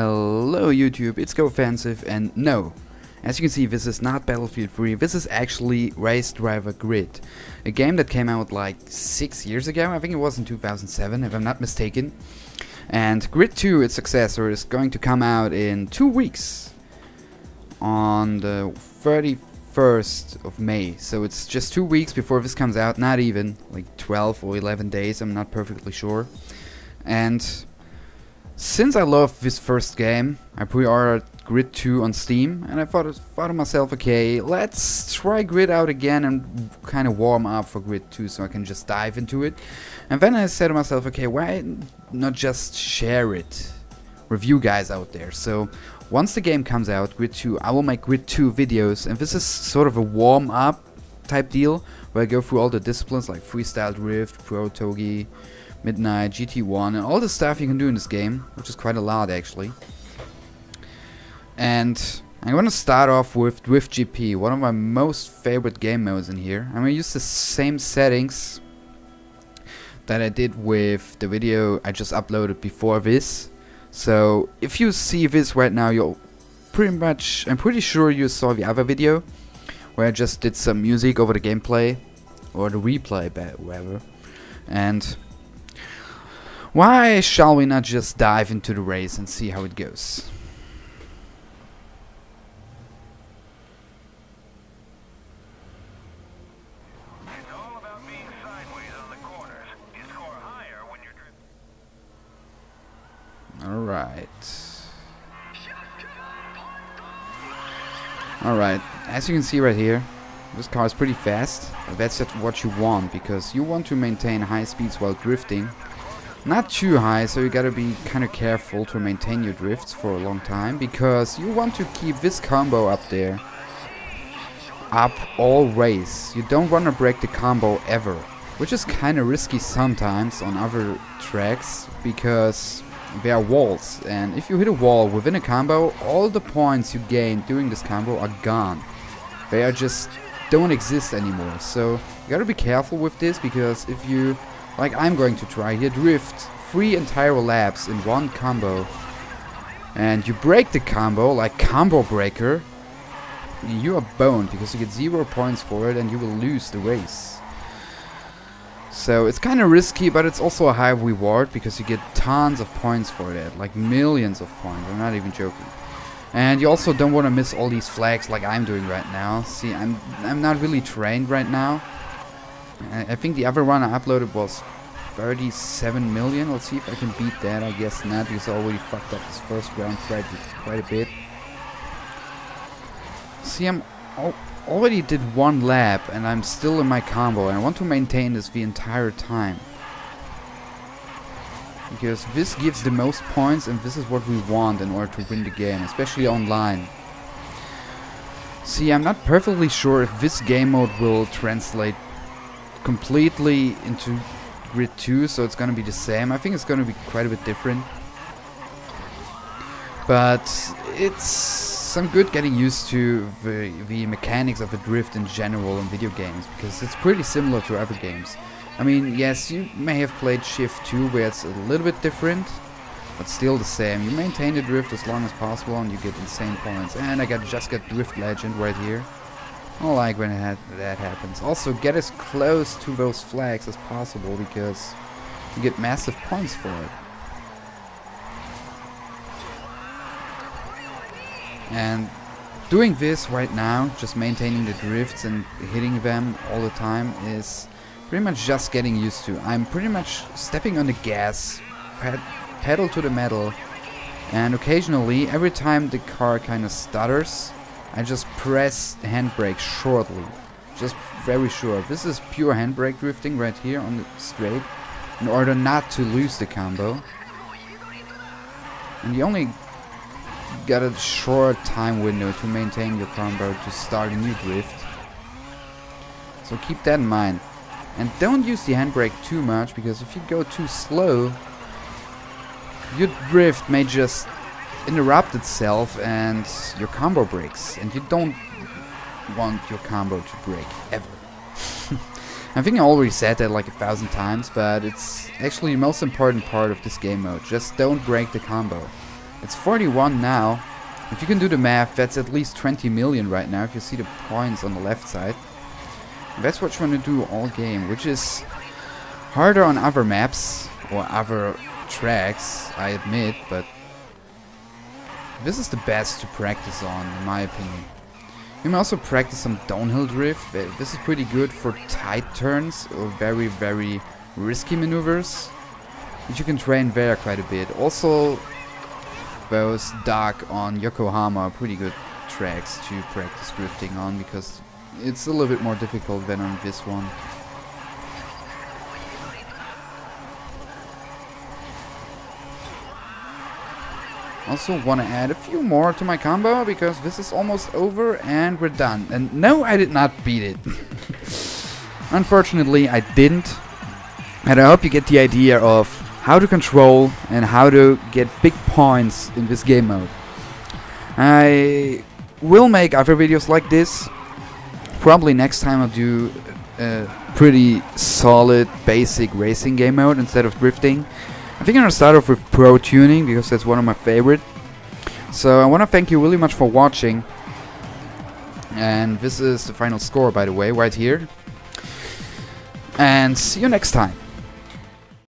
Hello YouTube, it's GoOffensive, and no, as you can see, this is not Battlefield 3, this is actually Race Driver Grid, a game that came out like 6 years ago. I think it was in 2007 if I'm not mistaken, and Grid 2, its successor, is going to come out in 2 weeks on the 31st of May, so it's just 2 weeks before this comes out, not even, like 12 or 11 days, I'm not perfectly sure. And since I love this first game, I pre-ordered Grid 2 on Steam, and I thought to myself, okay, let's try Grid out again and kind of warm up for Grid 2 so I can just dive into it. And then I said to myself, okay, why not just share it with you guys out there? So once the game comes out, Grid 2, I will make Grid 2 videos, and this is sort of a warm up type deal where I go through all the disciplines like Freestyle Drift, Pro Togi, Midnight, GT1, and all the stuff you can do in this game, which is quite a lot actually. And I'm gonna start off with DriftGP, one of my most favorite game modes in here. I'm gonna use the same settings that I did with the video I just uploaded before this. So if you see this right now, you'll I'm pretty sure you saw the other video where I just did some music over the gameplay, or the replay, whatever. And why shall we not just dive into the race and see how it goes? It's all about being sideways on the corners. You score higher when you're drifting. Alright, as you can see right here, this car is pretty fast. But that's what you want, because you want to maintain high speeds while drifting. Not too high, so you gotta be kind of careful to maintain your drifts for a long time, because you want to keep this combo up there, up all race. You don't want to break the combo ever, which is kind of risky sometimes on other tracks, because there are walls, and if you hit a wall within a combo, all the points you gain doing this combo are gone. They are just don't exist anymore, so you gotta be careful with this, because if you, like I'm going to try here, drift 3 entire laps in one combo, and you break the combo like Combo Breaker, you are boned, because you get 0 points for it and you will lose the race. So it's kind of risky, but it's also a high reward, because you get tons of points for that, like millions of points, I'm not even joking. And you also don't want to miss all these flags like I'm doing right now. See, I'm not really trained right now. I think the other one I uploaded was 37 million. Let's see if I can beat that. I guess not, because I already fucked up this first round quite a bit. See, I'm already did one lap and I'm still in my combo, and I want to maintain this the entire time, because this gives the most points, and this is what we want in order to win the game, especially online. See, I'm not perfectly sure if this game mode will translate completely into Grid 2, so it's gonna be the same. I think it's gonna be quite a bit different, but it's, I'm good getting used to the mechanics of a drift in general in video games, because it's pretty similar to other games. I mean, yes, you may have played Shift 2 where it's a little bit different, but still the same. You maintain the drift as long as possible and you get insane points. And I just got Drift Legend right here. I like when that happens. Also, get as close to those flags as possible, because you get massive points for it. And doing this right now, just maintaining the drifts and hitting them all the time, is pretty much just getting used to. I'm pretty much stepping on the gas, pedal to the metal, and occasionally, every time the car kind of stutters, I just press handbrake shortly, just very short. This is pure handbrake drifting right here on the straight, in order not to lose the combo. And you only got a short time window to maintain your combo to start a new drift, so keep that in mind. And don't use the handbrake too much, because if you go too slow, your drift may just interrupt itself and your combo breaks, and you don't want your combo to break ever. I think I already said that like 1,000 times, but it's actually the most important part of this game mode. Just don't break the combo. It's 41 now. If you can do the math, that's at least 20 million right now, if you see the points on the left side. And that's what you want to do all game, which is harder on other maps or other tracks, I admit, but this is the best to practice on, in my opinion. You can also practice some downhill drift. This is pretty good for tight turns or very, very risky maneuvers, which you can train there quite a bit. Also, those Dark on Yokohama are pretty good tracks to practice drifting on, because it's a little bit more difficult than on this one. Also want to add a few more to my combo, because this is almost over and we're done. And no, I did not beat it. Unfortunately, I didn't. And I hope you get the idea of how to control and how to get big points in this game mode. I will make other videos like this. Probably next time I'll do a pretty solid basic racing game mode instead of drifting. I think I'm gonna start off with pro tuning, because that's one of my favorite. So I want to thank you really much for watching. And this is the final score, by the way, right here. And see you next time.